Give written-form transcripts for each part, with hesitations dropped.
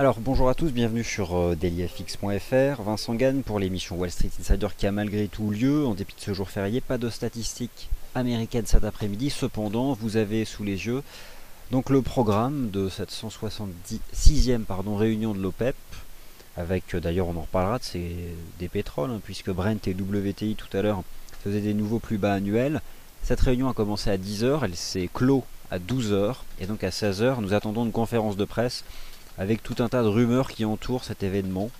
Alors bonjour à tous, bienvenue sur dailyfx.fr, Vincent Gann pour l'émission Wall Street Insider qui a malgré tout lieu, en dépit de ce jour férié, pas de statistiques américaines cet après-midi. Cependant, vous avez sous les yeux donc le programme de cette 166e réunion de l'OPEP, avec d'ailleurs on en reparlera de ces, des pétroles, hein, puisque Brent et WTI tout à l'heure faisaient des nouveaux plus bas annuels. Cette réunion a commencé à 10h, elle s'est close à 12h, et donc à 16h nous attendons une conférence de presse avec tout un tas de rumeurs qui entourent cet événement.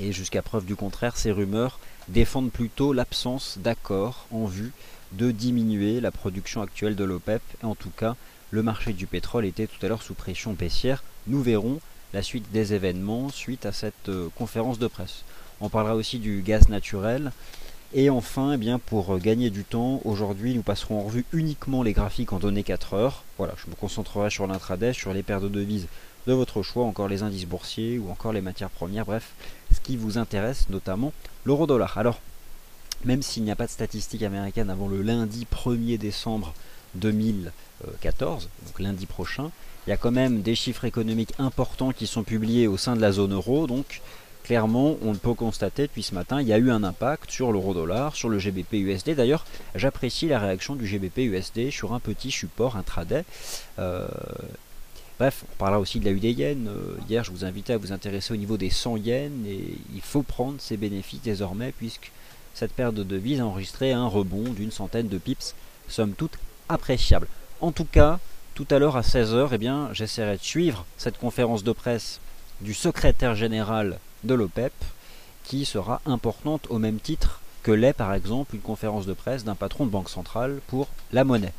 Et jusqu'à preuve du contraire, ces rumeurs défendent plutôt l'absence d'accord en vue de diminuer la production actuelle de l'OPEP. Et en tout cas, le marché du pétrole était tout à l'heure sous pression baissière. Nous verrons la suite des événements suite à cette conférence de presse. On parlera aussi du gaz naturel. Et enfin, eh bien, pour gagner du temps, aujourd'hui nous passerons en revue uniquement les graphiques en données 4 heures. Voilà, je me concentrerai sur l'intraday, sur les paires de devises de votre choix, encore les indices boursiers ou encore les matières premières, bref, ce qui vous intéresse, notamment l'euro-dollar. Alors, même s'il n'y a pas de statistiques américaines avant le lundi 1er décembre 2014, donc lundi prochain, il y a quand même des chiffres économiques importants qui sont publiés au sein de la zone euro, donc clairement, on le peut constater depuis ce matin, il y a eu un impact sur l'euro-dollar, sur le GBP/USD. D'ailleurs, j'apprécie la réaction du GBP/USD sur un petit support intraday. Bref, on parlera aussi de la USD yen. Hier, je vous invitais à vous intéresser au niveau des 100 yens et il faut prendre ses bénéfices désormais puisque cette paire de devises a enregistré un rebond d'une centaine de pips, somme toute appréciable. En tout cas, tout à l'heure à 16h, eh bien, j'essaierai de suivre cette conférence de presse du secrétaire général de l'OPEP qui sera importante au même titre que l'est par exemple une conférence de presse d'un patron de banque centrale pour la monnaie.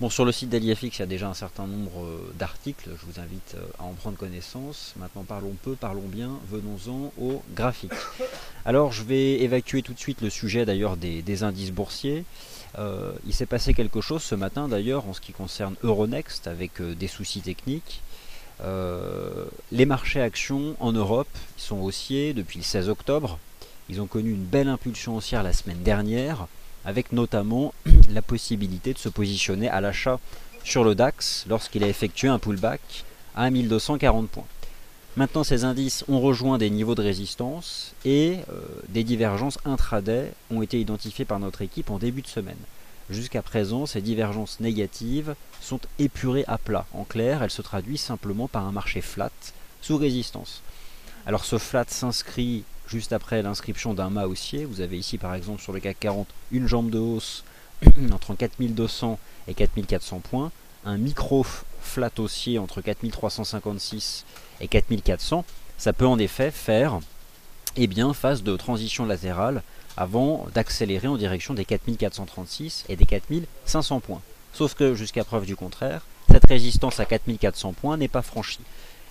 Bon, sur le site d'AliFX, il y a déjà un certain nombre d'articles, je vous invite à en prendre connaissance. Maintenant parlons peu, parlons bien, venons-en aux graphiques. Alors je vais évacuer tout de suite le sujet d'ailleurs des indices boursiers. Il s'est passé quelque chose ce matin d'ailleurs en ce qui concerne Euronext avec des soucis techniques. Les marchés actions en Europe sont haussiers depuis le 16 octobre. Ils ont connu une belle impulsion haussière la semaine dernière, avec notamment la possibilité de se positionner à l'achat sur le DAX lorsqu'il a effectué un pullback à 1240 points. Maintenant, ces indices ont rejoint des niveaux de résistance et des divergences intraday ont été identifiées par notre équipe en début de semaine. Jusqu'à présent, ces divergences négatives sont épurées à plat. En clair, elles se traduisent simplement par un marché flat sous résistance. Alors ce flat s'inscrit juste après l'inscription d'un mât haussier. Vous avez ici par exemple sur le CAC 40 une jambe de hausse entre 4200 et 4400 points, un micro flat haussier entre 4356 et 4400. Ça peut en effet faire eh bien, phase de transition latérale avant d'accélérer en direction des 4436 et des 4500 points. Sauf que jusqu'à preuve du contraire, cette résistance à 4400 points n'est pas franchie.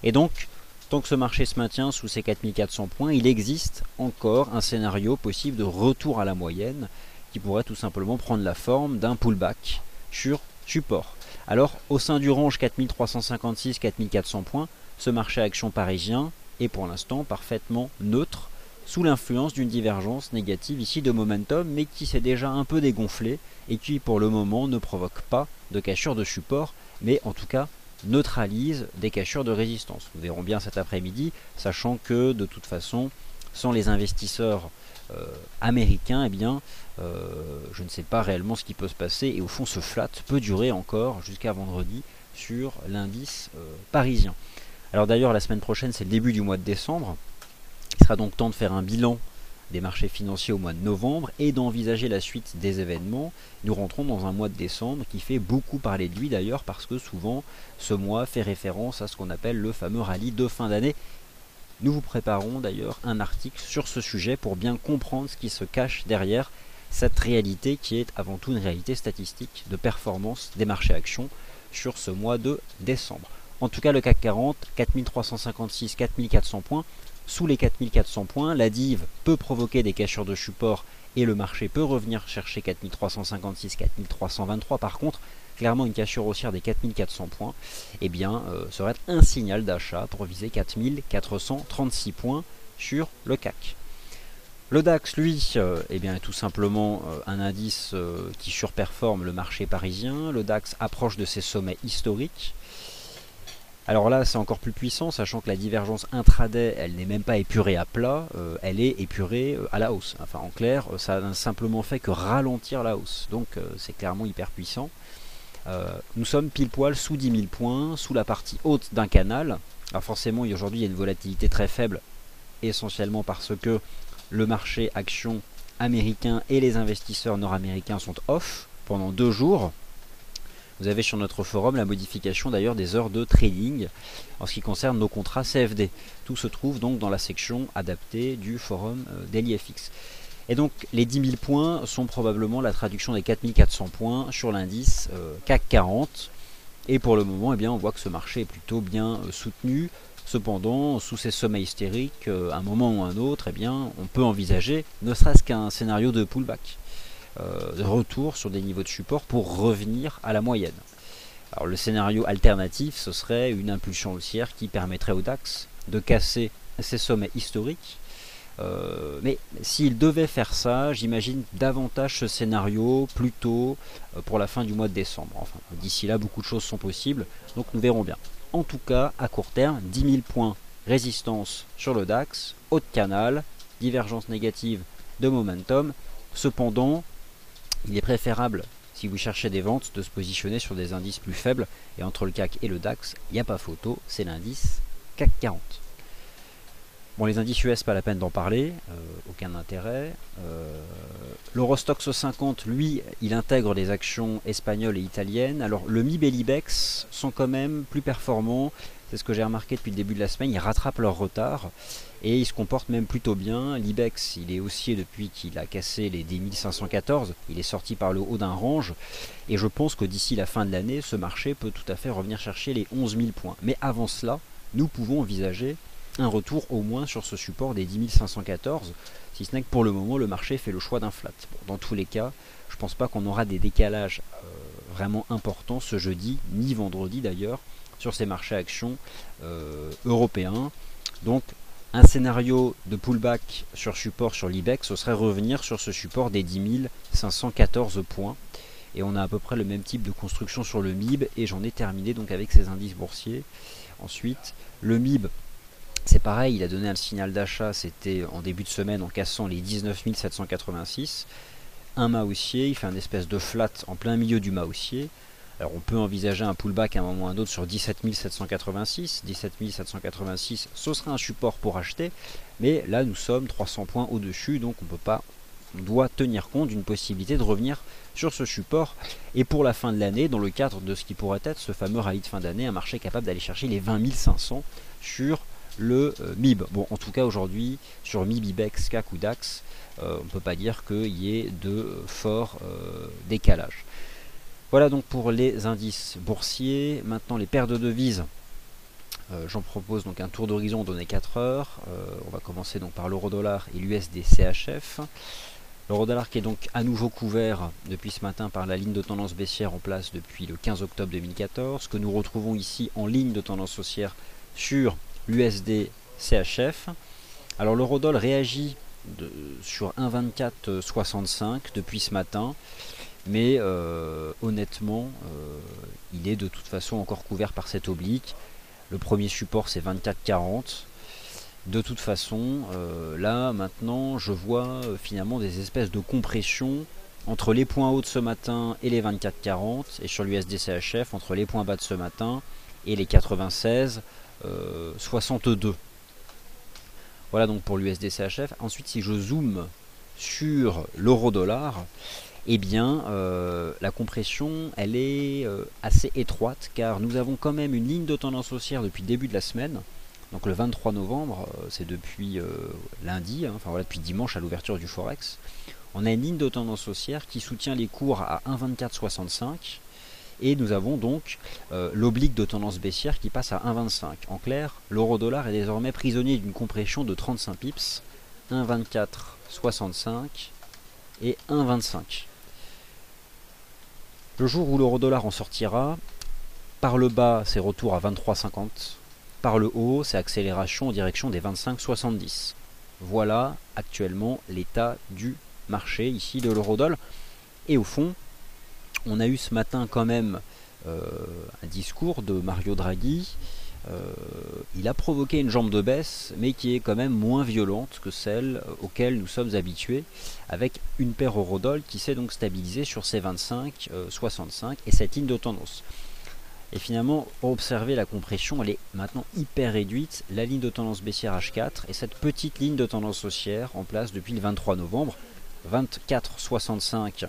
Et donc, tant que ce marché se maintient sous ces 4400 points, il existe encore un scénario possible de retour à la moyenne qui pourrait tout simplement prendre la forme d'un pullback sur support. Alors, au sein du range 4356-4400 points, ce marché action parisien est pour l'instant parfaitement neutre sous l'influence d'une divergence négative ici de momentum, mais qui s'est déjà un peu dégonflée et qui pour le moment ne provoque pas de cassure de support, mais en tout cas neutralise des cassures de résistance. Nous verrons bien cet après-midi, sachant que de toute façon, sans les investisseurs américains, eh bien, je ne sais pas réellement ce qui peut se passer. Et au fond, ce flat peut durer encore jusqu'à vendredi sur l'indice parisien. Alors d'ailleurs, la semaine prochaine, c'est le début du mois de décembre. Il sera donc temps de faire un bilan des marchés financiers au mois de novembre et d'envisager la suite des événements. Nous rentrons dans un mois de décembre qui fait beaucoup parler de lui d'ailleurs parce que souvent ce mois fait référence à ce qu'on appelle le fameux rallye de fin d'année. Nous vous préparons d'ailleurs un article sur ce sujet pour bien comprendre ce qui se cache derrière cette réalité qui est avant tout une réalité statistique de performance des marchés actions sur ce mois de décembre. En tout cas le CAC 40, 4356, 4400 points. Sous les 4400 points, la div peut provoquer des cassures de support et le marché peut revenir chercher 4356, 4323. Par contre, clairement une cassure haussière des 4400 points eh bien, serait un signal d'achat pour viser 4436 points sur le CAC. Le DAX, lui, eh bien, est tout simplement un indice qui surperforme le marché parisien. Le DAX approche de ses sommets historiques. Alors là, c'est encore plus puissant, sachant que la divergence intraday, elle n'est même pas épurée à plat, elle est épurée à la hausse. Enfin, en clair, ça n'a simplement fait que ralentir la hausse. Donc, c'est clairement hyper puissant. Nous sommes pile poil sous 10 000 points, sous la partie haute d'un canal. Alors forcément, aujourd'hui, il y a une volatilité très faible, essentiellement parce que le marché action américain et les investisseurs nord-américains sont off pendant 2 jours. Vous avez sur notre forum la modification d'ailleurs des heures de trading en ce qui concerne nos contrats CFD. Tout se trouve donc dans la section adaptée du forum dailyfx. Et donc les 10 000 points sont probablement la traduction des 4400 points sur l'indice CAC 40. Et pour le moment, eh bien, on voit que ce marché est plutôt bien soutenu. Cependant, sous ces sommets hystériques, à un moment ou à un autre, eh bien, on peut envisager ne serait-ce qu'un scénario de pullback, de retour sur des niveaux de support pour revenir à la moyenne. Alors, le scénario alternatif, ce serait une impulsion haussière qui permettrait au DAX de casser ces sommets historiques. Mais s'il devait faire ça, j'imagine davantage ce scénario plutôt pour la fin du mois de décembre. Enfin, d'ici là, beaucoup de choses sont possibles, donc nous verrons bien. En tout cas, à court terme, 10 000 points résistance sur le DAX, haut de canal, divergence négative de momentum. Cependant, il est préférable, si vous cherchez des ventes, de se positionner sur des indices plus faibles. Et entre le CAC et le DAX, il n'y a pas photo, c'est l'indice CAC 40. Bon, les indices US, pas la peine d'en parler, aucun intérêt. L'Eurostoxx 50, lui, il intègre les actions espagnoles et italiennes. Alors, le MIB et l'IBEX sont quand même plus performants. C'est ce que j'ai remarqué depuis le début de la semaine. Ils rattrapent leur retard et ils se comportent même plutôt bien. L'IBEX, il est haussier depuis qu'il a cassé les 10514. Il est sorti par le haut d'un range. Et je pense que d'ici la fin de l'année, ce marché peut tout à fait revenir chercher les 11 000 points. Mais avant cela, nous pouvons envisager un retour au moins sur ce support des 10514, si ce n'est que pour le moment le marché fait le choix d'un flat. Bon, dans tous les cas, je pense pas qu'on aura des décalages vraiment importants ce jeudi, ni vendredi d'ailleurs, sur ces marchés actions européens. Donc un scénario de pullback sur support sur l'IBEX, ce serait revenir sur ce support des 10514 points. Et on a à peu près le même type de construction sur le MIB, et j'en ai terminé donc avec ces indices boursiers. Ensuite, le MIB, c'est pareil, il a donné un signal d'achat, c'était en début de semaine en cassant les 19 786. Un mât haussier, il fait un espèce de flat en plein milieu du mât haussier. Alors on peut envisager un pullback à un moment ou à un autre sur 17 786. 17 786, ce sera un support pour acheter, mais là nous sommes 300 points au-dessus, donc on peut pas, on doit tenir compte d'une possibilité de revenir sur ce support. Et pour la fin de l'année, dans le cadre de ce qui pourrait être ce fameux rallye de fin d'année, un marché capable d'aller chercher les 20 500 sur le MIB. Bon, en tout cas aujourd'hui sur MIB, IBEX, CAC ou DAX, on ne peut pas dire qu'il y ait de forts décalages. Voilà donc pour les indices boursiers. Maintenant les paires de devises, j'en propose donc un tour d'horizon donné 4 heures. On va commencer donc par l'euro-dollar et l'USD/CHF. L'euro-dollar qui est donc à nouveau couvert depuis ce matin par la ligne de tendance baissière en place depuis le 15 octobre 2014, que nous retrouvons ici en ligne de tendance haussière sur USD/CHF. Alors l'eurodoll réagit sur 1,2465 depuis ce matin, mais honnêtement, il est de toute façon encore couvert par cet oblique. Le premier support c'est 24,40. De toute façon, là maintenant je vois finalement des espèces de compression entre les points hauts de ce matin et les 24,40, et sur l'USD/CHF entre les points bas de ce matin et les 96,62. Voilà donc pour l'USD/CHF. Ensuite, si je zoome sur l'euro-dollar, eh bien la compression elle est assez étroite, car nous avons quand même une ligne de tendance haussière depuis le début de la semaine, donc le 23 novembre, c'est depuis lundi, hein, enfin voilà, depuis dimanche à l'ouverture du Forex. On a une ligne de tendance haussière qui soutient les cours à 1,2465. Et nous avons donc l'oblique de tendance baissière qui passe à 1,25. En clair, l'euro-dollar est désormais prisonnier d'une compression de 35 pips, 1,2465 et 1,25. Le jour où l'euro-dollar en sortira, par le bas, c'est retour à 23,50. Par le haut, c'est accélération en direction des 25,70. Voilà actuellement l'état du marché ici de l'euro-dollar. Et au fond, on a eu ce matin quand même un discours de Mario Draghi il a provoqué une jambe de baisse, mais qui est quand même moins violente que celle auxquelles nous sommes habitués, avec une paire euro-dollar qui s'est donc stabilisée sur ces 25,65 et cette ligne de tendance. Et finalement, pour observer la compression, elle est maintenant hyper réduite, la ligne de tendance baissière H4 et cette petite ligne de tendance haussière en place depuis le 23 novembre, 24,65,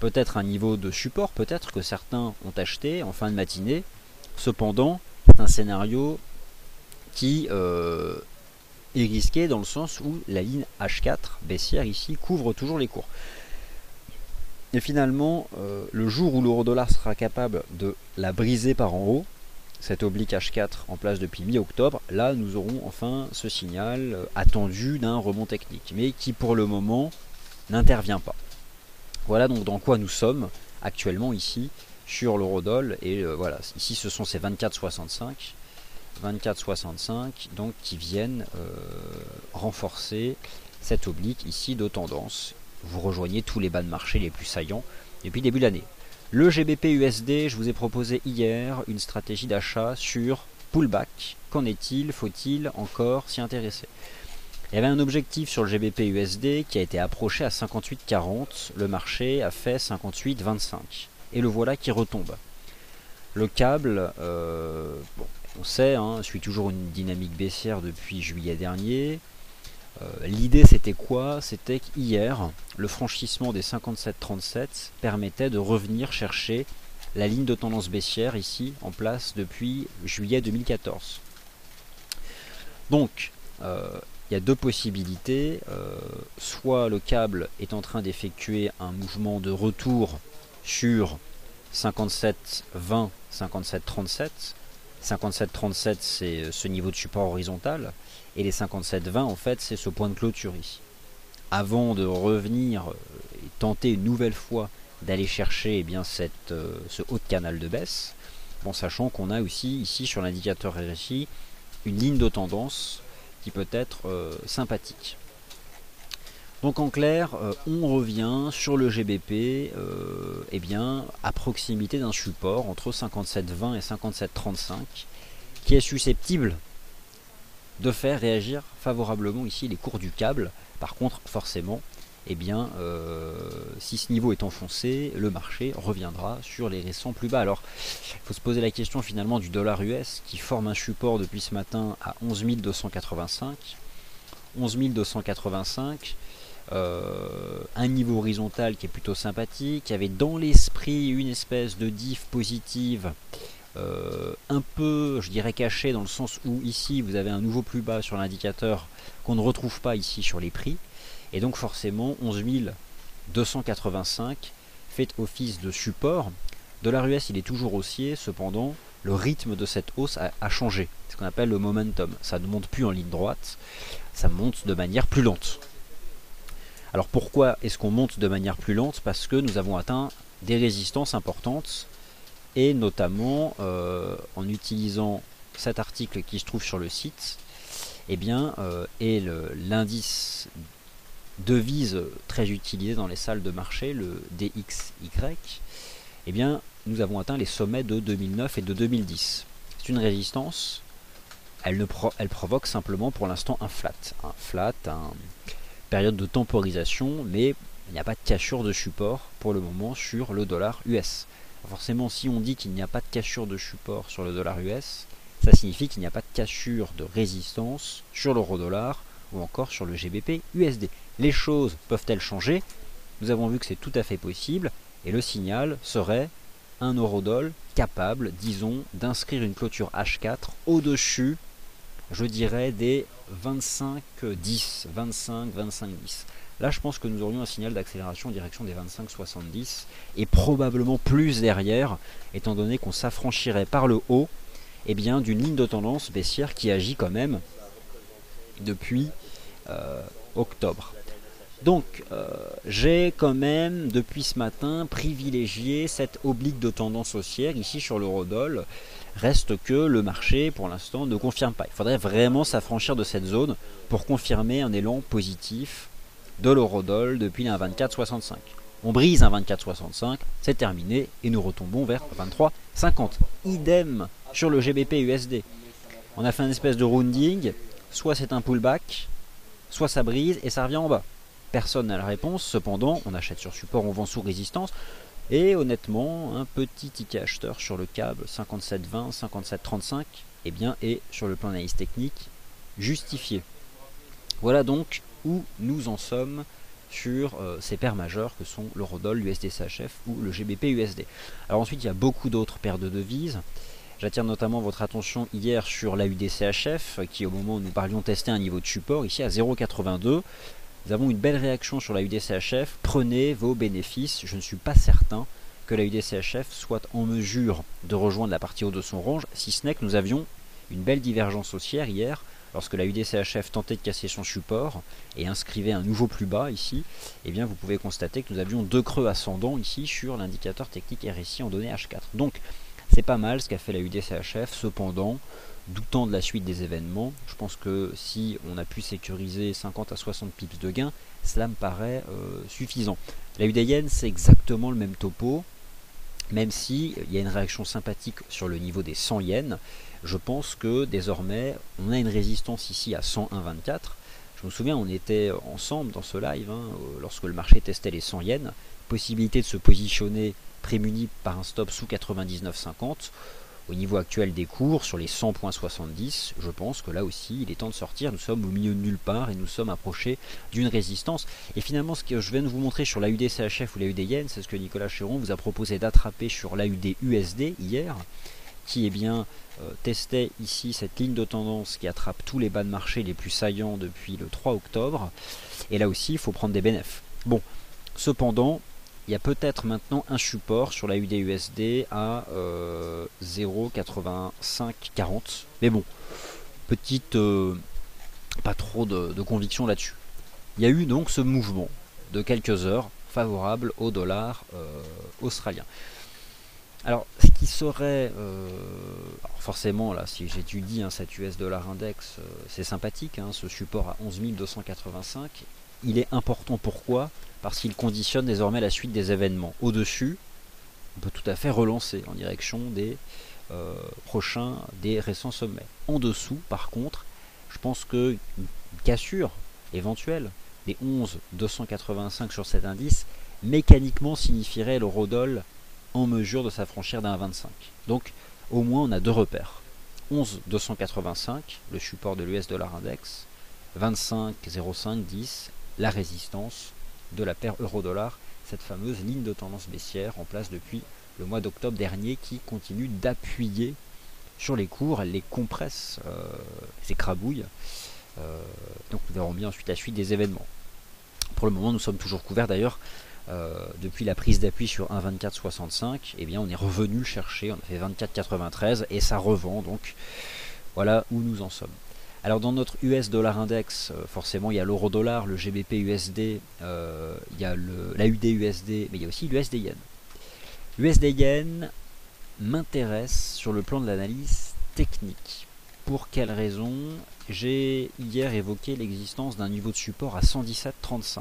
peut-être un niveau de support, peut-être que certains ont acheté en fin de matinée. Cependant, c'est un scénario qui est risqué dans le sens où la ligne H4 baissière ici couvre toujours les cours. Et finalement, le jour où l'euro-dollar sera capable de la briser par en haut, cette oblique H4 en place depuis mi-octobre, là nous aurons enfin ce signal attendu d'un rebond technique, mais qui pour le moment n'intervient pas. Voilà donc dans quoi nous sommes actuellement ici sur l'euro-dollar, et voilà, ici ce sont ces 24,65 donc qui viennent renforcer cette oblique ici de tendance. Vous rejoignez tous les bas de marché les plus saillants depuis le début de l'année. Le GBP/USD, je vous ai proposé hier une stratégie d'achat sur pullback. Qu'en est-il? Faut-il encore s'y intéresser? Il y avait un objectif sur le GBP/USD qui a été approché à 58,40. Le marché a fait 58,25. Et le voilà qui retombe. Le câble, bon, on sait, hein, suit toujours une dynamique baissière depuis juillet dernier. L'idée c'était quoi? C'était qu'hier, le franchissement des 57,37 permettait de revenir chercher la ligne de tendance baissière ici en place depuis juillet 2014. Donc, il y a deux possibilités. Soit le câble est en train d'effectuer un mouvement de retour sur 57,20, 57,37. 57,37 c'est ce niveau de support horizontal et les 57,20 en fait c'est ce point de clôture ici. Avant de revenir et tenter une nouvelle fois d'aller chercher eh bien, ce haut de canal de baisse, en sachant qu'on a aussi ici sur l'indicateur RSI une ligne de tendance qui peut être sympathique. Donc en clair, on revient sur le GBP eh bien, à proximité d'un support entre 57,20 et 57,35 qui est susceptible de faire réagir favorablement ici les cours du câble. Par contre, forcément, eh bien, si ce niveau est enfoncé, le marché reviendra sur les récents plus bas. Alors, il faut se poser la question finalement du dollar US qui forme un support depuis ce matin à 11 285. 11 285. Un niveau horizontal qui est plutôt sympathique. Il y avait dans l'esprit une espèce de diff positive un peu, je dirais, cachée, dans le sens où ici vous avez un nouveau plus bas sur l'indicateur qu'on ne retrouve pas ici sur les prix, et donc forcément 11 285 fait office de support. Dollar US il est toujours haussier, cependant le rythme de cette hausse a changé, ce qu'on appelle le momentum. Ça ne monte plus en ligne droite, ça monte de manière plus lente. Alors pourquoi est-ce qu'on monte de manière plus lente? Parce que nous avons atteint des résistances importantes, et notamment en utilisant cet article qui se trouve sur le site, eh bien, et l'indice devise très utilisé dans les salles de marché, le DXY, eh bien, nous avons atteint les sommets de 2009 et de 2010. C'est une résistance, elle provoque simplement pour l'instant un flat. Un flat, période de temporisation, mais il n'y a pas de cassure de support pour le moment sur le dollar US. Forcément, si on dit qu'il n'y a pas de cassure de support sur le dollar US, ça signifie qu'il n'y a pas de cassure de résistance sur l'euro dollar ou encore sur le GBP/USD. Les choses peuvent-elles changer? Nous avons vu que c'est tout à fait possible, et le signal serait un euro-dollar capable, disons, d'inscrire une clôture H4 au-dessus, je dirais, des 25,10, 25,10. Là, je pense que nous aurions un signal d'accélération en direction des 25,70 et probablement plus derrière, étant donné qu'on s'affranchirait par le haut eh bien, d'une ligne de tendance baissière qui agit quand même depuis octobre. Donc, j'ai quand même, depuis ce matin, privilégié cette oblique de tendance haussière ici sur l'euro-dollar. Reste que le marché, pour l'instant, ne confirme pas. Il faudrait vraiment s'affranchir de cette zone pour confirmer un élan positif de l'euro-dollar depuis un 24,65. On brise un 24,65, c'est terminé, et nous retombons vers 23,50. Idem sur le GBP/USD. on a fait une espèce de rounding, soit c'est un pullback, soit ça brise et ça revient en bas. Personne n'a la réponse, cependant on achète sur support, on vend sous résistance, et honnêtement un petit ticket acheteur sur le câble 57,20, 57,35 eh bien, est sur le plan d'analyse technique justifié. Voilà donc où nous en sommes sur ces paires majeures que sont l'eurodoll, l'USD/CHF ou le GBP/USD. Alors ensuite il y a beaucoup d'autres paires de devises. J'attire notamment votre attention hier sur l'AUD/CHF qui, au moment où nous parlions, testait un niveau de support ici à 0,82. Nous avons une belle réaction sur l'AUD/CHF. Prenez vos bénéfices. Je ne suis pas certain que l'AUD/CHF soit en mesure de rejoindre la partie haute de son range, si ce n'est que nous avions une belle divergence haussière hier, lorsque l'AUD/CHF tentait de casser son support et inscrivait un nouveau plus bas ici. Eh bien vous pouvez constater que nous avions deux creux ascendants ici sur l'indicateur technique RSI en données H4. Donc c'est pas mal ce qu'a fait l'AUD/CHF, cependant, doutant de la suite des événements, je pense que si on a pu sécuriser 50 à 60 pips de gain, cela me paraît suffisant. L'AUD/YEN, c'est exactement le même topo, même si il y a une réaction sympathique sur le niveau des 100 yens. Je pense que désormais, on a une résistance ici à 101,24. Je me souviens, on était ensemble dans ce live, hein, lorsque le marché testait les 100 yens, possibilité de se positionner prémuni par un stop sous 99,50. Au niveau actuel des cours, sur les 100,70, je pense que là aussi il est temps de sortir. Nous sommes au milieu de nulle part et nous sommes approchés d'une résistance. Et finalement, ce que je viens de vous montrer sur l'AUD/CHF ou l'AUD/YEN, c'est ce que Nicolas Chéron vous a proposé d'attraper sur l'AUD/USD hier, qui eh bien, testait ici cette ligne de tendance qui attrape tous les bas de marché les plus saillants depuis le 3 octobre. Et là aussi, il faut prendre des bénéfices. Bon, cependant, il y a peut-être maintenant un support sur l'AUD/USD à 0,8540. Mais bon, petite, pas trop de conviction là-dessus. Il y a eu donc ce mouvement de quelques heures favorable au dollar australien. Alors, ce qui serait, alors forcément, là, si j'étudie hein, cet US/dollar index, c'est sympathique, hein, ce support à 11 285, il est important. Pourquoi? Parce qu'il conditionne désormais la suite des événements. Au-dessus, on peut tout à fait relancer en direction des prochains, des récents sommets. En dessous, par contre, je pense qu'une cassure éventuelle des 11,285 sur cet indice mécaniquement signifierait l'eurodoll en mesure de s'affranchir d'un 25. Donc, au moins, on a deux repères. 11,285, le support de l'US/dollar index, 25,0510, la résistance de la paire euro-dollar, cette fameuse ligne de tendance baissière en place depuis le mois d'octobre dernier qui continue d'appuyer sur les cours, elle les compresse, les écrabouille. Donc nous verrons bien ensuite la suite des événements. Pour le moment, nous sommes toujours couverts d'ailleurs. Depuis la prise d'appui sur 1,2465, eh bien on est revenu chercher, on a fait 24,93 et ça revend, donc voilà où nous en sommes. Alors dans notre US/dollar index, forcément il y a l'euro/dollar, le GBP/USD, il y a l'AUD/USD, mais il y a aussi l'USD/YEN. L'USD/YEN m'intéresse sur le plan de l'analyse technique. Pour quelle raison? J'ai hier évoqué l'existence d'un niveau de support à 117,35.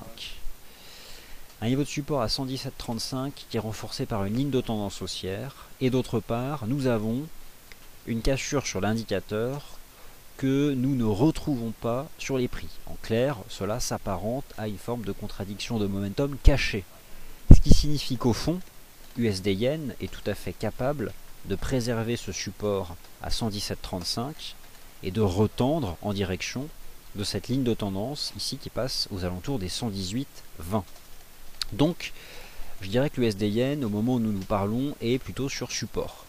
Un niveau de support à 117,35 qui est renforcé par une ligne de tendance haussière. Et d'autre part, nous avons une cassure sur l'indicateur que nous ne retrouvons pas sur les prix. En clair, cela s'apparente à une forme de contradiction de momentum cachée. Ce qui signifie qu'au fond, USD/YEN est tout à fait capable de préserver ce support à 117,35 et de retendre en direction de cette ligne de tendance ici qui passe aux alentours des 118,20. Donc, je dirais que l'USD/YEN, au moment où nous nous parlons, est plutôt sur support.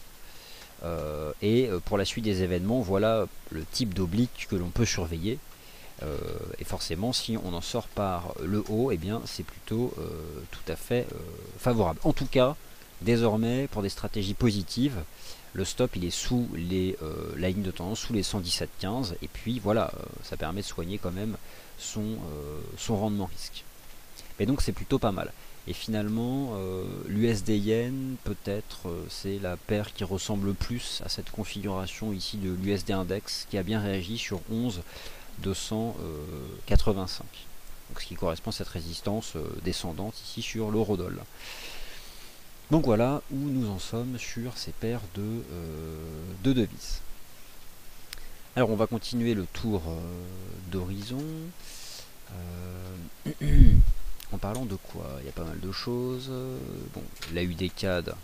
Et pour la suite des événements, voilà le type d'oblique que l'on peut surveiller. Et forcément, si on en sort par le haut, eh bien, c'est plutôt tout à fait favorable. En tout cas, désormais, pour des stratégies positives, le stop il est sous les, la ligne de tendance, sous les 117,15. Et puis voilà, ça permet de soigner quand même son rendement risque. Et donc c'est plutôt pas mal. Et finalement, l'USD/YEN, peut-être, c'est la paire qui ressemble le plus à cette configuration ici de l'USD index qui a bien réagi sur 11,285. Donc ce qui correspond à cette résistance descendante ici sur l'eurodoll. Donc voilà où nous en sommes sur ces paires de devises. Alors on va continuer le tour d'horizon. En parlant de quoi? Il y a pas mal de choses. Bon, la UD CAD,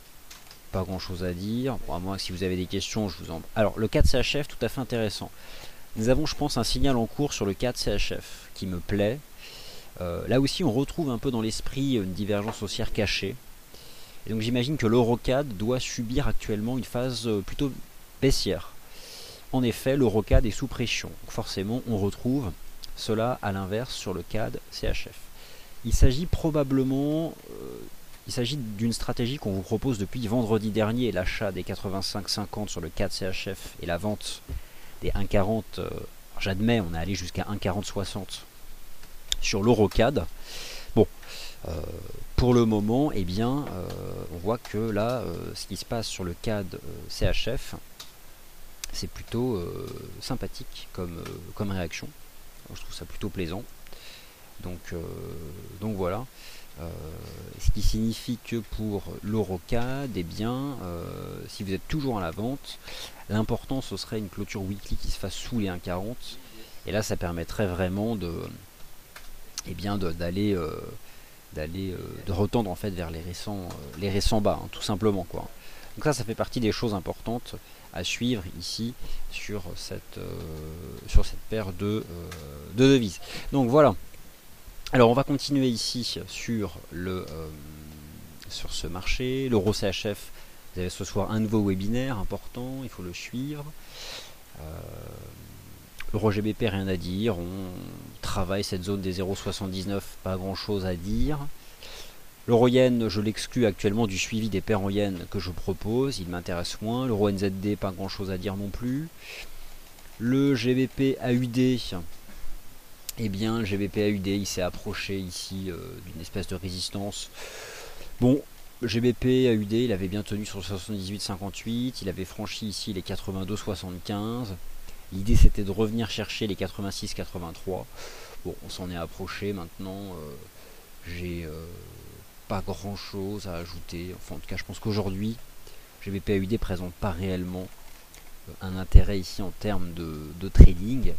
pas grand chose à dire. Bon, à moins que si vous avez des questions, je vous en... Alors le CAD/CHF, tout à fait intéressant. Nous avons, je pense, un signal en cours sur le CAD/CHF qui me plaît. Là aussi, on retrouve un peu dans l'esprit une divergence haussière cachée. Et donc j'imagine que l'EuroCAD doit subir actuellement une phase plutôt baissière. En effet, l'EuroCAD est sous pression. Donc forcément, on retrouve cela à l'inverse sur le CAD/CHF. Il s'agit probablement d'une stratégie qu'on vous propose depuis vendredi dernier, l'achat des 85,50 sur le CAD/CHF et la vente des 1,40. J'admets, on est allé jusqu'à 1,4060 sur l'EuroCAD. Bon, pour le moment, eh bien, on voit que là, ce qui se passe sur le CAD/CHF, c'est plutôt sympathique comme réaction. Je trouve ça plutôt plaisant. Donc voilà. Ce qui signifie que pour l'EuroCAD, eh bien, si vous êtes toujours à la vente, l'important ce serait une clôture weekly qui se fasse sous les 1,40. Et là, ça permettrait vraiment de, eh bien, de retendre en fait vers les récents bas, hein, tout simplement, quoi. Donc ça fait partie des choses importantes à suivre ici sur cette paire de devises. Donc voilà. Alors on va continuer ici sur ce marché. L'euro CHF, vous avez ce soir un nouveau webinaire important, il faut le suivre. L'euro GBP, rien à dire, on travaille cette zone des 0,79, pas grand chose à dire. L'euro yen, je l'exclus actuellement du suivi des paires en yen que je propose, il m'intéresse moins. L'euro NZD, pas grand chose à dire non plus. Le GBP/AUD, eh bien le GBP/AUD, il s'est approché ici d'une espèce de résistance. Bon, GBP/AUD, il avait bien tenu sur 78,58, il avait franchi ici les 82,75. L'idée c'était de revenir chercher les 86,83. Bon, on s'en est approché maintenant. J'ai pas grand chose à ajouter. Enfin, en tout cas, je pense qu'aujourd'hui, GBP/AUD ne présente pas réellement un intérêt ici en termes de trading.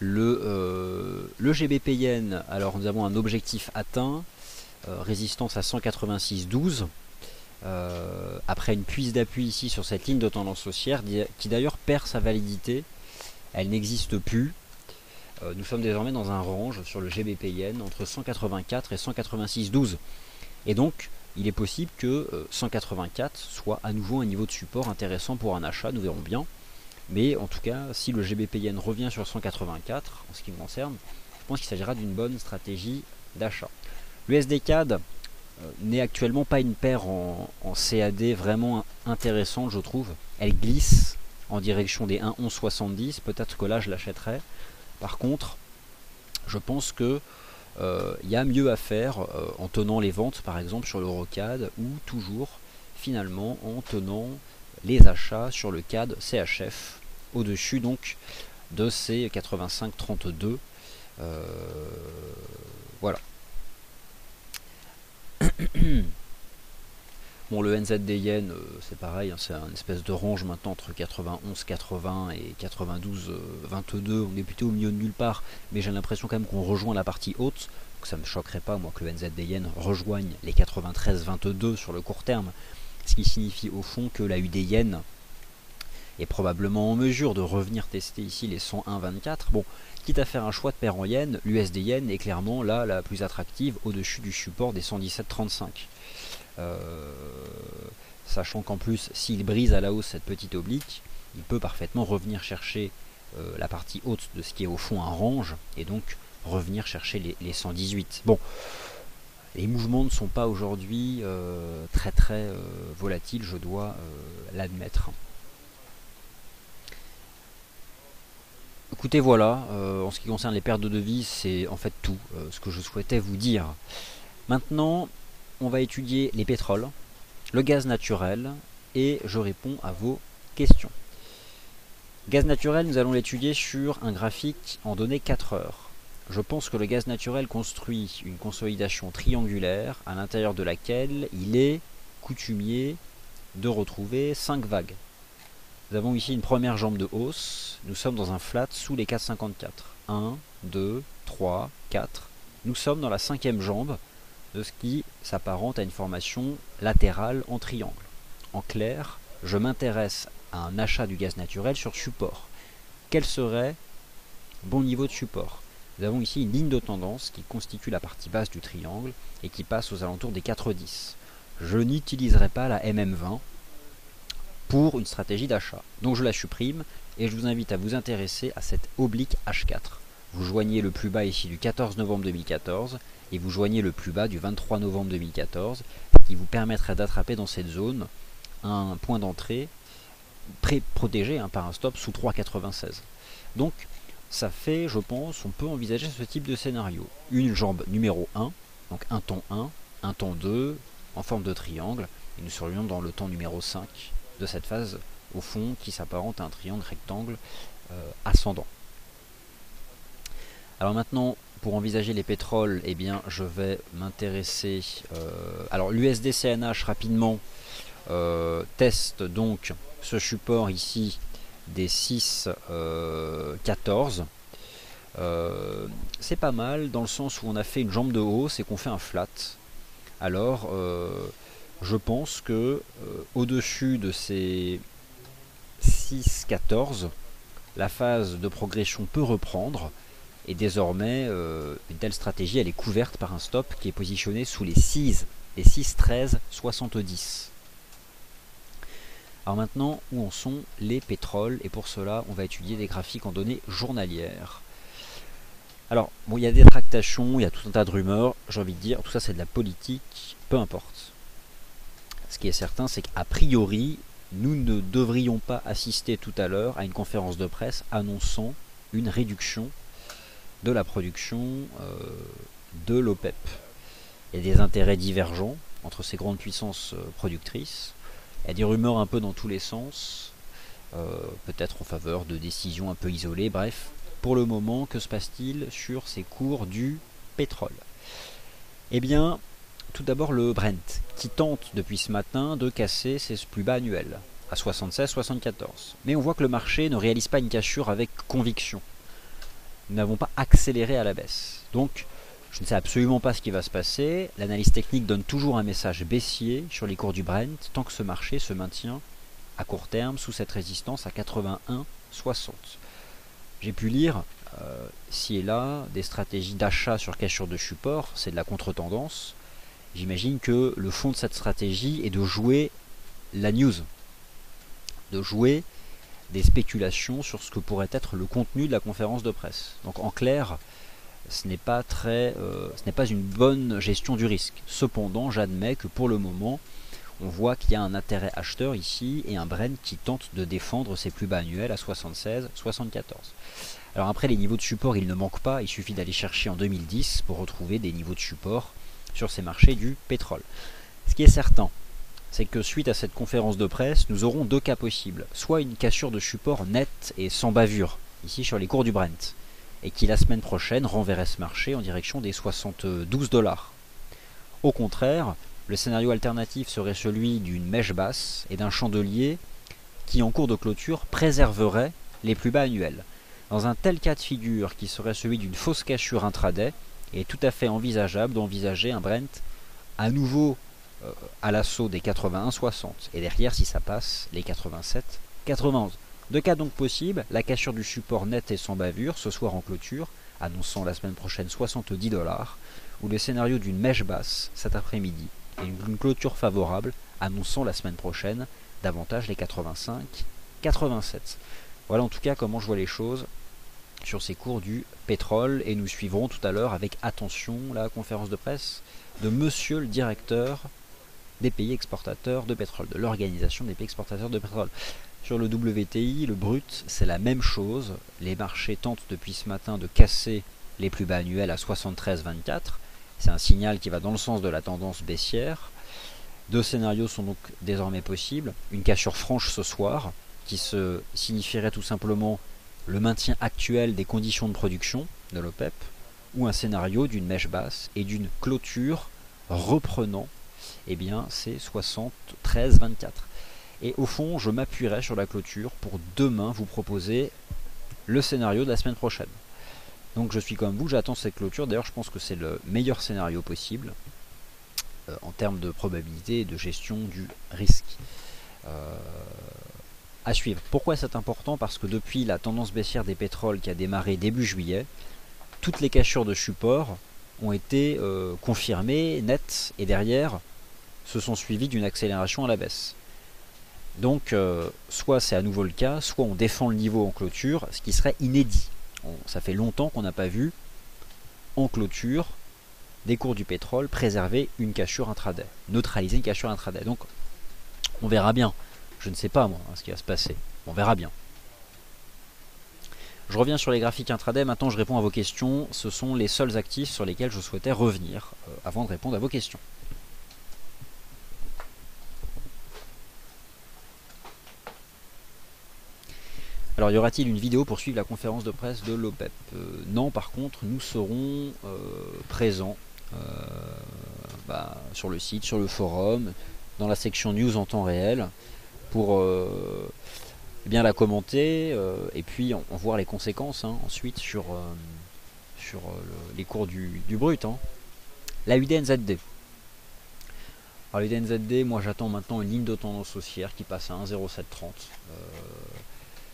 Le GBP/Yen, alors nous avons un objectif atteint, résistance à 186,12. Après une puise d'appui ici sur cette ligne de tendance haussière qui d'ailleurs perd sa validité, elle n'existe plus. Nous sommes désormais dans un range sur le GBP/Yen entre 184 et 186,12, et donc il est possible que 184 soit à nouveau un niveau de support intéressant pour un achat, nous verrons bien. Mais en tout cas, si le GBP/Yen revient sur 184, en ce qui me concerne, je pense qu'il s'agira d'une bonne stratégie d'achat. L'USD/CAD n'est actuellement pas une paire en CAD vraiment intéressante, je trouve. Elle glisse en direction des 1,1170, peut-être que là je l'achèterai. Par contre, je pense que y a mieux à faire en tenant les ventes par exemple sur l'EuroCAD, ou toujours finalement en tenant les achats sur le CAD/CHF au-dessus donc de ces 85,32. Voilà. Bon, le NZD/Yen, c'est pareil, hein, c'est un espèce de range maintenant entre 91,80 et 92,22. On est plutôt au milieu de nulle part, mais j'ai l'impression quand même qu'on rejoint la partie haute. Donc ça ne me choquerait pas, moi, que le NZD/Yen rejoigne les 93,22 sur le court terme. Ce qui signifie au fond que la AUD/JPY est probablement en mesure de revenir tester ici les 101,24. Bon, quitte à faire un choix de paire en yen, l'USD/JPY est clairement là la plus attractive au-dessus du support des 117,35. Sachant qu'en plus, s'il brise à la hausse cette petite oblique, il peut parfaitement revenir chercher la partie haute de ce qui est au fond un range, et donc revenir chercher les 118. Bon. Les mouvements ne sont pas aujourd'hui très très volatiles, je dois l'admettre. Écoutez, voilà, en ce qui concerne les pertes de devises, c'est en fait tout ce que je souhaitais vous dire. Maintenant, on va étudier les pétroles, le gaz naturel, et je réponds à vos questions. Gaz naturel, nous allons l'étudier sur un graphique en données 4 heures. Je pense que le gaz naturel construit une consolidation triangulaire à l'intérieur de laquelle il est coutumier de retrouver 5 vagues. Nous avons ici une première jambe de hausse. Nous sommes dans un flat sous les 4,54. 1, 2, 3, 4. Nous sommes dans la cinquième jambe de ce qui s'apparente à une formation latérale en triangle. En clair, je m'intéresse à un achat du gaz naturel sur support. Quel serait bon niveau de support? Nous avons ici une ligne de tendance qui constitue la partie basse du triangle et qui passe aux alentours des 4,10. Je n'utiliserai pas la MM20 pour une stratégie d'achat. Donc je la supprime et je vous invite à vous intéresser à cette oblique H4. Vous joignez le plus bas ici du 14 novembre 2014 et vous joignez le plus bas du 23 novembre 2014 qui vous permettra d'attraper dans cette zone un point d'entrée protégé par un stop sous 3,96. Donc ça fait, je pense, on peut envisager ce type de scénario. Une jambe numéro 1, donc un temps 1, un temps 2 en forme de triangle, et nous serions dans le temps numéro 5 de cette phase au fond qui s'apparente à un triangle rectangle ascendant. Alors maintenant, pour envisager les pétroles, eh bien, je vais m'intéresser... alors l'USD/CNH rapidement teste donc ce support ici des 6,14. C'est pas mal dans le sens où on a fait une jambe de hausse et qu'on fait un flat. Alors je pense que au-dessus de ces 6,14, la phase de progression peut reprendre. Et désormais, une telle stratégie, elle est couverte par un stop qui est positionné sous les 6,1370. Alors maintenant, où en sont les pétroles? Et pour cela, on va étudier des graphiques en données journalières. Alors, bon, il y a des tractations, il y a tout un tas de rumeurs, j'ai envie de dire, tout ça c'est de la politique, peu importe. Ce qui est certain, c'est qu'a priori, nous ne devrions pas assister tout à l'heure à une conférence de presse annonçant une réduction de la production de l'OPEP. Il y a des intérêts divergents entre ces grandes puissances productrices. Il y a des rumeurs un peu dans tous les sens, peut-être en faveur de décisions un peu isolées. Bref, pour le moment, que se passe-t-il sur ces cours du pétrole? Eh bien, tout d'abord le Brent, qui tente depuis ce matin de casser ses plus bas annuels, à 76,74. Mais on voit que le marché ne réalise pas une cassure avec conviction. Nous n'avons pas accéléré à la baisse. Donc, je ne sais absolument pas ce qui va se passer. L'analyse technique donne toujours un message baissier sur les cours du Brent tant que ce marché se maintient à court terme sous cette résistance à 81,60. J'ai pu lire, ci et là, des stratégies d'achat sur cassure de support, c'est de la contre-tendance. J'imagine que le fond de cette stratégie est de jouer la news, de jouer des spéculations sur ce que pourrait être le contenu de la conférence de presse. Donc en clair, ce n'est pas une bonne gestion du risque. Cependant, j'admets que pour le moment, on voit qu'il y a un intérêt acheteur ici et un Brent qui tente de défendre ses plus bas annuels à 76,74. Alors après, les niveaux de support, ils ne manquent pas. Il suffit d'aller chercher en 2010 pour retrouver des niveaux de support sur ces marchés du pétrole. Ce qui est certain, c'est que suite à cette conférence de presse, nous aurons deux cas possibles. Soit une cassure de support nette et sans bavure, ici sur les cours du Brent, et qui la semaine prochaine renverrait ce marché en direction des 72 $. Au contraire, le scénario alternatif serait celui d'une mèche basse et d'un chandelier qui, en cours de clôture, préserverait les plus bas annuels. Dans un tel cas de figure, qui serait celui d'une fausse cassure intraday, il est tout à fait envisageable d'envisager un Brent à nouveau à l'assaut des 81,60 et derrière, si ça passe, les 87,91. Deux cas donc possibles, la cassure du support net et sans bavure ce soir en clôture, annonçant la semaine prochaine 70 $, ou le scénario d'une mèche basse cet après-midi et une clôture favorable annonçant la semaine prochaine davantage les 85,87. Voilà en tout cas comment je vois les choses sur ces cours du pétrole, et nous suivrons tout à l'heure avec attention la conférence de presse de monsieur le directeur des pays exportateurs de pétrole, de l'organisation des pays exportateurs de pétrole. Sur le WTI, le brut, c'est la même chose. Les marchés tentent depuis ce matin de casser les plus bas annuels à 73,24. C'est un signal qui va dans le sens de la tendance baissière. Deux scénarios sont donc désormais possibles. Une cassure franche ce soir, qui se signifierait tout simplement le maintien actuel des conditions de production de l'OPEP, ou un scénario d'une mèche basse et d'une clôture reprenant, eh bien, c'est 73,24. Et au fond, je m'appuierai sur la clôture pour demain vous proposer le scénario de la semaine prochaine. Donc je suis comme vous, j'attends cette clôture. D'ailleurs, je pense que c'est le meilleur scénario possible en termes de probabilité et de gestion du risque. À suivre. Pourquoi c'est important? Parce que depuis la tendance baissière des pétroles qui a démarré début juillet, toutes les cassures de support ont été confirmées, nettes, et derrière se sont suivies d'une accélération à la baisse. Donc soit c'est à nouveau le cas, soit on défend le niveau en clôture, ce qui serait inédit. Ça fait longtemps qu'on n'a pas vu en clôture des cours du pétrole préserver une cassure intraday, neutraliser une cassure intraday. Donc on verra bien. Je ne sais pas moi ce qui va se passer, on verra bien. Je reviens sur les graphiques intraday, maintenant je réponds à vos questions. Ce sont les seuls actifs sur lesquels je souhaitais revenir avant de répondre à vos questions. Alors y aura-t-il une vidéo pour suivre la conférence de presse de l'OPEP? Non, par contre nous serons présents sur le site, sur le forum, dans la section news en temps réel, pour bien la commenter et puis en voir les conséquences hein, ensuite sur les cours du brut. Hein. La USD/NZD. Alors l'USD/NZD, moi j'attends maintenant une ligne de tendance haussière qui passe à 1,0730.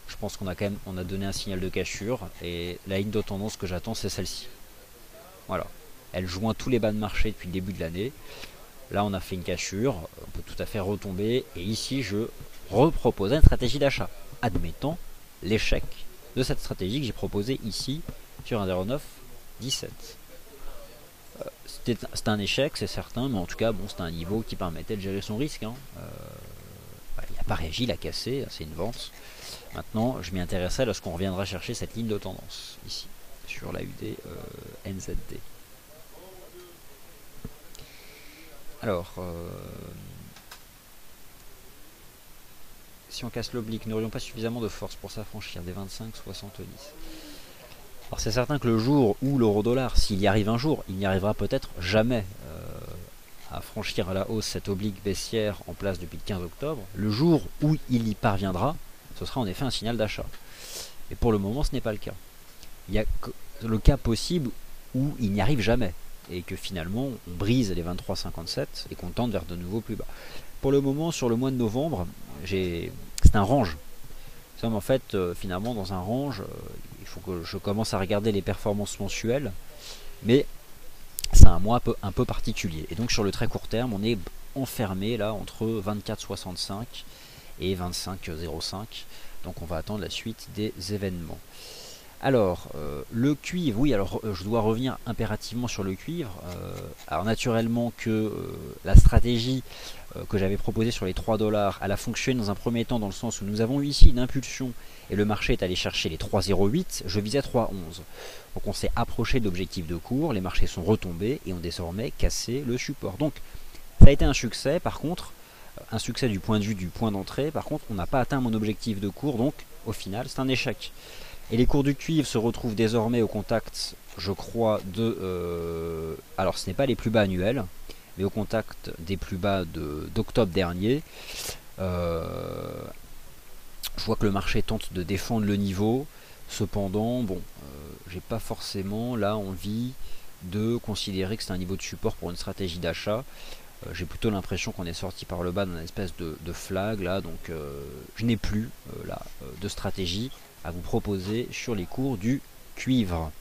Je pense qu'on a quand même donné un signal de cassure et la ligne de tendance que j'attends c'est celle-ci. Voilà, elle joint tous les bas de marché depuis le début de l'année. Là on a fait une cassure, on peut tout à fait retomber et ici je reproposerai une stratégie d'achat, admettant l'échec de cette stratégie que j'ai proposée ici sur 1,0917. C'était un échec, c'est certain, mais en tout cas bon, c'était un niveau qui permettait de gérer son risque. Hein. Il n'a pas réagi, il a cassé, c'est une vente. Maintenant je m'y intéresserai lorsqu'on reviendra chercher cette ligne de tendance ici sur la AUD/NZD. Alors, si on casse l'oblique, n'aurions pas suffisamment de force pour s'affranchir des 25,70. Alors c'est certain que le jour où l'euro-dollar, s'il y arrive un jour, il n'y arrivera peut-être jamais à franchir à la hausse cette oblique baissière en place depuis le 15 octobre. Le jour où il y parviendra, ce sera en effet un signal d'achat. Et pour le moment, ce n'est pas le cas. Il y a le cas possible où il n'y arrive jamais. Et que finalement on brise les 23,57 et qu'on tente vers de nouveau plus bas. Pour le moment sur le mois de novembre, c'est un range. Nous sommes en fait finalement dans un range, il faut que je commence à regarder les performances mensuelles, mais c'est un mois un peu particulier. Et donc sur le très court terme, on est enfermé là entre 24,65 et 25,05. Donc on va attendre la suite des événements. Alors, le cuivre, oui, alors je dois revenir impérativement sur le cuivre. Alors naturellement que la stratégie que j'avais proposée sur les 3 $, elle a fonctionné dans un premier temps dans le sens où nous avons eu ici une impulsion et le marché est allé chercher les 3,08, je visais 3,11. Donc on s'est approché d'objectifs de cours, les marchés sont retombés et ont désormais cassé le support. Donc ça a été un succès, par contre, un succès du point de vue du point d'entrée, par contre on n'a pas atteint mon objectif de cours, donc au final c'est un échec. Et les cours du cuivre se retrouvent désormais au contact, je crois, de... alors ce n'est pas les plus bas annuels, mais au contact des plus bas d'octobre dernier. Je vois que le marché tente de défendre le niveau. Cependant, bon, j'ai pas forcément là envie de considérer que c'est un niveau de support pour une stratégie d'achat. J'ai plutôt l'impression qu'on est sorti par le bas d'une espèce de flag là, donc je n'ai plus là de stratégie à vous proposer sur les cours du cuivre.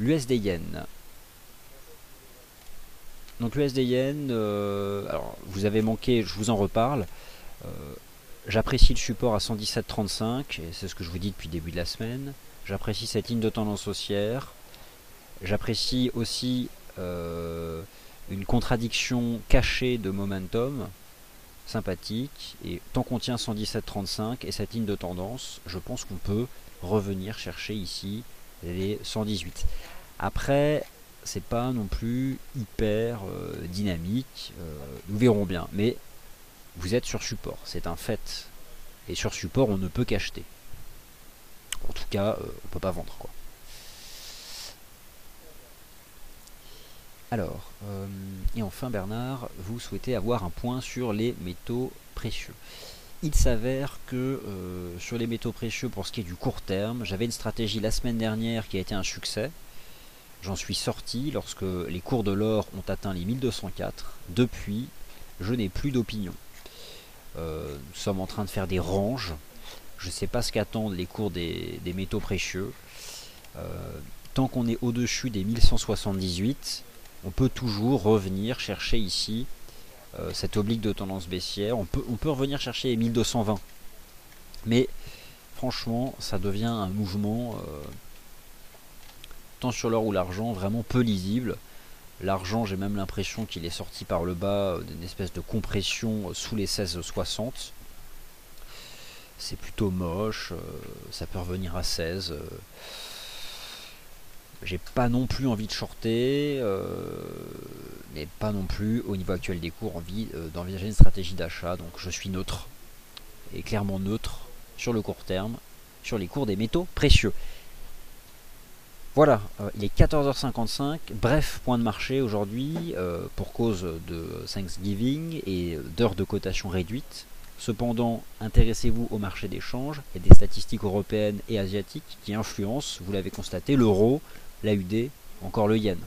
L'USD/Yen. Donc l'USD/Yen, alors vous avez manqué, je vous en reparle. J'apprécie le support à 117,35 et c'est ce que je vous dis depuis le début de la semaine. J'apprécie cette ligne de tendance haussière. J'apprécie aussi une contradiction cachée de momentum. Sympathique, et tant qu'on tient 117,35 et cette ligne de tendance, je pense qu'on peut revenir chercher ici les 118. Après, c'est pas non plus hyper dynamique, nous verrons bien, mais vous êtes sur support, c'est un fait, et sur support on ne peut qu'acheter, en tout cas on peut pas vendre quoi. Alors, et enfin Bernard, vous souhaitez avoir un point sur les métaux précieux. il s'avère que sur les métaux précieux, pour ce qui est du court terme, j'avais une stratégie la semaine dernière qui a été un succès. J'en suis sorti lorsque les cours de l'or ont atteint les 1204. Depuis, je n'ai plus d'opinion. Nous sommes en train de faire des ranges. Je ne sais pas ce qu'attendent les cours des métaux précieux. Tant qu'on est au-dessus des 1178, on peut toujours revenir chercher ici cette oblique de tendance baissière. On peut revenir chercher les 1220. Mais franchement, ça devient un mouvement, tant sur l'or ou l'argent, vraiment peu lisible. L'argent, j'ai même l'impression qu'il est sorti par le bas d'une espèce de compression sous les 16,60. C'est plutôt moche, ça peut revenir à 16. J'ai pas non plus envie de shorter, mais pas non plus au niveau actuel des cours envie d'envisager une stratégie d'achat. Donc je suis neutre, et clairement neutre sur le court terme, sur les cours des métaux précieux. Voilà, il est 14h55, bref point de marché aujourd'hui pour cause de Thanksgiving et d'heures de cotation réduite. Cependant, intéressez-vous au marché d'échange et des statistiques européennes et asiatiques qui influencent, vous l'avez constaté, l'euro, l'AUD, encore le yen.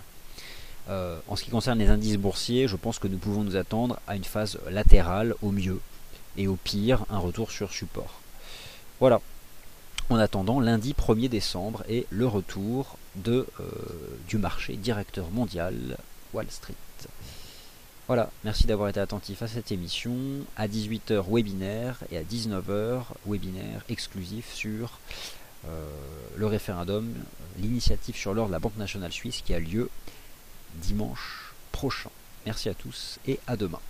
En ce qui concerne les indices boursiers, je pense que nous pouvons nous attendre à une phase latérale au mieux et au pire un retour sur support. Voilà. En attendant lundi 1er décembre et le retour du marché directeur mondial Wall Street. Voilà, merci d'avoir été attentif à cette émission. À 18h webinaire et à 19h webinaire exclusif sur le référendum, l'initiative sur l'or de la Banque nationale suisse qui a lieu dimanche prochain. Merci à tous et à demain.